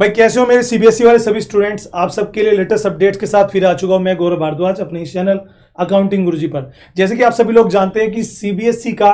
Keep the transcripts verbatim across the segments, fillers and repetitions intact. भाई कैसे हो मेरे सीबीएसई वाले सभी स्टूडेंट्स, आप सबके लिए लेटेस्ट अपडेट्स के साथ फिर आ चुका हूं मैं गौरव भारद्वाज अपने इस चैनल अकाउंटिंग गुरुजी पर। जैसे कि आप सभी लोग जानते हैं कि सीबीएसई का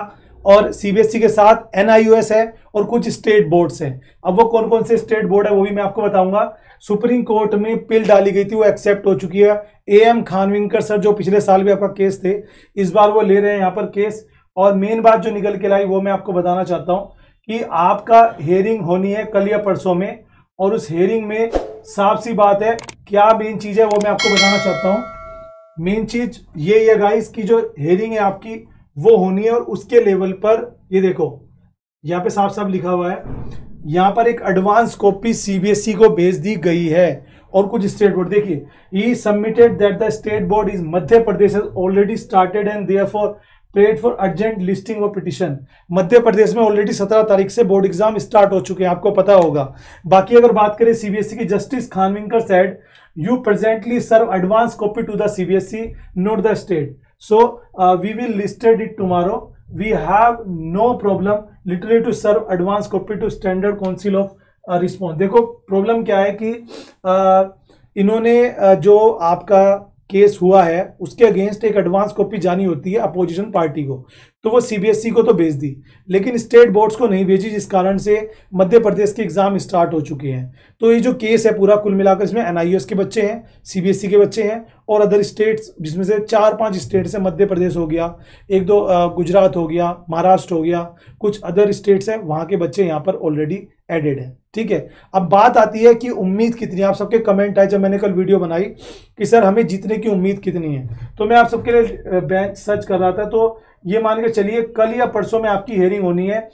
और सीबीएसई के साथ एनआईओएस है और कुछ स्टेट बोर्ड्स हैं। अब वो कौन कौन से स्टेट बोर्ड है वो भी मैं आपको बताऊंगा। सुप्रीम कोर्ट में पिल डाली गई थी, वो एक्सेप्ट हो चुकी है। एएम खानविलकर सर जो पिछले साल भी आपका केस थे, इस बार वो ले रहे हैं यहाँ पर केस। और मेन बात जो निकल के लाई वो मैं आपको बताना चाहता हूँ कि आपका हेयरिंग होनी है कल या परसों में, और उस हेयरिंग में साफ सी बात है क्या मेन चीज़ है वो मैं आपको बताना चाहता हूँ। मेन चीज़ ये है गाइस की जो हेयरिंग है आपकी वो होनी है, और उसके लेवल पर ये देखो यहाँ पे साफ साफ लिखा हुआ है, यहाँ पर एक एडवांस कॉपी सीबीएसई को भेज दी गई है और कुछ स्टेट बोर्ड। देखिए ये submitted that the state board is Madhya Pradesh already started and therefore prayed for urgent listing of petition. Madhya Pradesh में ऑलरेडी सत्रह तारीख से बोर्ड एग्जाम स्टार्ट हो चुके हैं, आपको पता होगा। बाकी अगर बात करें सीबीएसई की, justice Khanwilkar said you presently serve advance copy to the CBSE not the state, so we will listed it tomorrow, we have no problem literally to serve advance copy to standard council of response. देखो problem क्या है कि uh, इन्होंने uh, जो आपका case हुआ है उसके अगेंस्ट एक एडवांस कॉपी जानी होती है अपोजिशन पार्टी को, तो वो सीबीएसई को तो भेज दी लेकिन स्टेट बोर्ड्स को नहीं भेजी, जिस कारण से मध्य प्रदेश के एग्जाम स्टार्ट हो चुके हैं। तो ये जो केस है पूरा कुल मिलाकर इसमें एनआईओएस के बच्चे हैं, सीबीएसई के बच्चे हैं और अदर स्टेट्स, जिसमें से चार पांच स्टेट्स हैं, मध्य प्रदेश हो गया, एक दो गुजरात हो गया, महाराष्ट्र हो गया, कुछ अदर स्टेट्स हैं, वहाँ के बच्चे यहाँ पर ऑलरेडी एडेड है। ठीक है, अब बात आती है कि उम्मीद कितनी है। आप सबके कमेंट आए जब मैंने कल वीडियो बनाई कि सर हमें जीतने की उम्मीद कितनी है, तो मैं आप सबके लिए बेंच सर्च कर रहा था। तो ये मान के चलिए कल या परसों में आपकी हेयरिंग होनी है,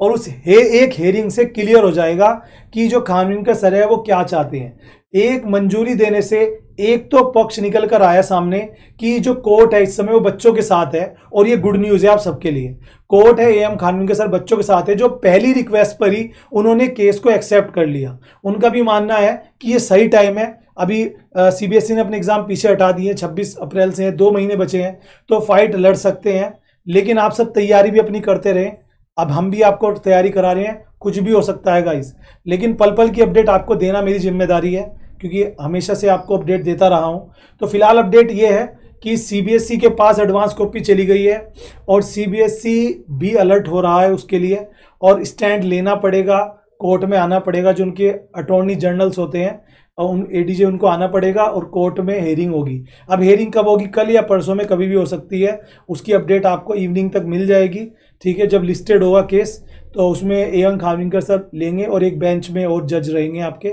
और उस हे एक हेयरिंग से क्लियर हो जाएगा कि जो खानविलकर सर है वो क्या चाहते हैं। एक मंजूरी देने से एक तो पक्ष निकल कर आया सामने कि जो कोर्ट है इस समय वो बच्चों के साथ है, और ये गुड न्यूज़ है आप सबके लिए। कोर्ट है एएम खानविलकर सर बच्चों के साथ है, जो पहली रिक्वेस्ट पर ही उन्होंने केस को एक्सेप्ट कर लिया। उनका भी मानना है कि ये सही टाइम है। अभी सीबीएसई ने अपने एग्जाम पीछे हटा दिए, छब्बीस अप्रैल से हैं, दो महीने बचे हैं, तो फाइट लड़ सकते हैं। लेकिन आप सब तैयारी भी अपनी करते रहें। अब हम भी आपको तैयारी करा रहे हैं, कुछ भी हो सकता है गाइस, लेकिन पल पल की अपडेट आपको देना मेरी जिम्मेदारी है, क्योंकि हमेशा से आपको अपडेट देता रहा हूँ। तो फिलहाल अपडेट ये है कि सीबीएसई के पास एडवांस कॉपी चली गई है, और सीबीएसई भी अलर्ट हो रहा है उसके लिए, और स्टैंड लेना पड़ेगा, कोर्ट में आना पड़ेगा, जो उनके अटॉर्नी जनरल्स होते हैं और उन एडीजे उनको आना पड़ेगा, और कोर्ट में हेयरिंग होगी। अब हेयरिंग कब होगी, कल या परसों में कभी भी हो सकती है, उसकी अपडेट आपको इवनिंग तक मिल जाएगी। ठीक है, जब लिस्टेड होगा केस तो उसमें एएम खानविलकर सर लेंगे और एक बेंच में और जज रहेंगे आपके।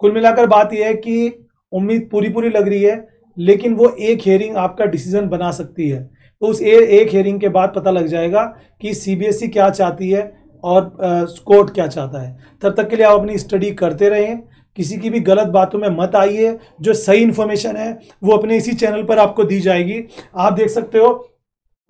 कुल मिलाकर बात यह है कि उम्मीद पूरी पूरी लग रही है, लेकिन वो एक हेयरिंग आपका डिसीजन बना सकती है। तो उस ए, एक हेयरिंग के बाद पता लग जाएगा कि सीबीएसई क्या चाहती है और कोर्ट क्या चाहता है। तब तक के लिए आप अपनी स्टडी करते रहें, किसी की भी गलत बातों में मत आइए। जो सही इन्फॉर्मेशन है वो अपने इसी चैनल पर आपको दी जाएगी। आप देख सकते हो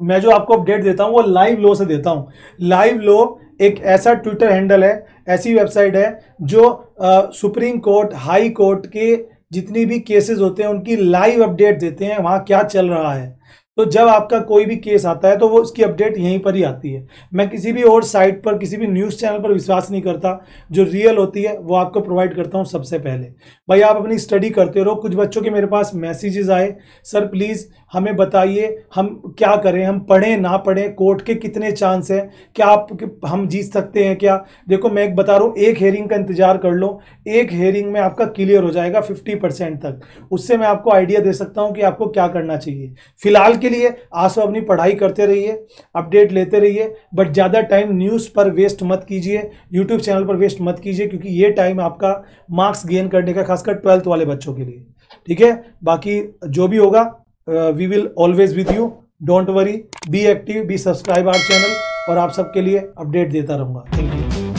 मैं जो आपको अपडेट देता हूँ वो लाइव लॉ से देता हूँ। लाइव लॉ एक ऐसा ट्विटर हैंडल है, ऐसी वेबसाइट है जो आ, सुप्रीम कोर्ट, हाई कोर्ट के जितनी भी केसेस होते हैं उनकी लाइव अपडेट देते हैं, वहाँ क्या चल रहा है। तो जब आपका कोई भी केस आता है तो वो उसकी अपडेट यहीं पर ही आती है। मैं किसी भी और साइट पर, किसी भी न्यूज़ चैनल पर विश्वास नहीं करता, जो रियल होती है वो आपको प्रोवाइड करता हूँ सबसे पहले। भाई आप अपनी स्टडी करते रहो। कुछ बच्चों के मेरे पास मैसेजेस आए, सर प्लीज़ हमें बताइए हम क्या करें, हम पढ़ें ना पढ़ें, कोर्ट के कितने चांस हैं, क्या आप हम जीत सकते हैं क्या। देखो मैं एक बता रहा हूँ, एक हेयरिंग का इंतजार कर लो, एक हेयरिंग में आपका क्लियर हो जाएगा फिफ्टी परसेंट तक। उससे मैं आपको आइडिया दे सकता हूँ कि आपको क्या करना चाहिए। फिलहाल के लिए आप सब अपनी पढ़ाई करते रहिए, अपडेट लेते रहिए, बट ज़्यादा टाइम न्यूज़ पर वेस्ट मत कीजिए, यूट्यूब चैनल पर वेस्ट मत कीजिए, क्योंकि ये टाइम आपका मार्क्स गेन करने का, खासकर ट्वेल्थ वाले बच्चों के लिए। ठीक है, बाकी जो भी होगा we will always with you, don't worry, be active, be subscribe our channel, और आप सबके लिए अपडेट देता रहूँगा। Thank you.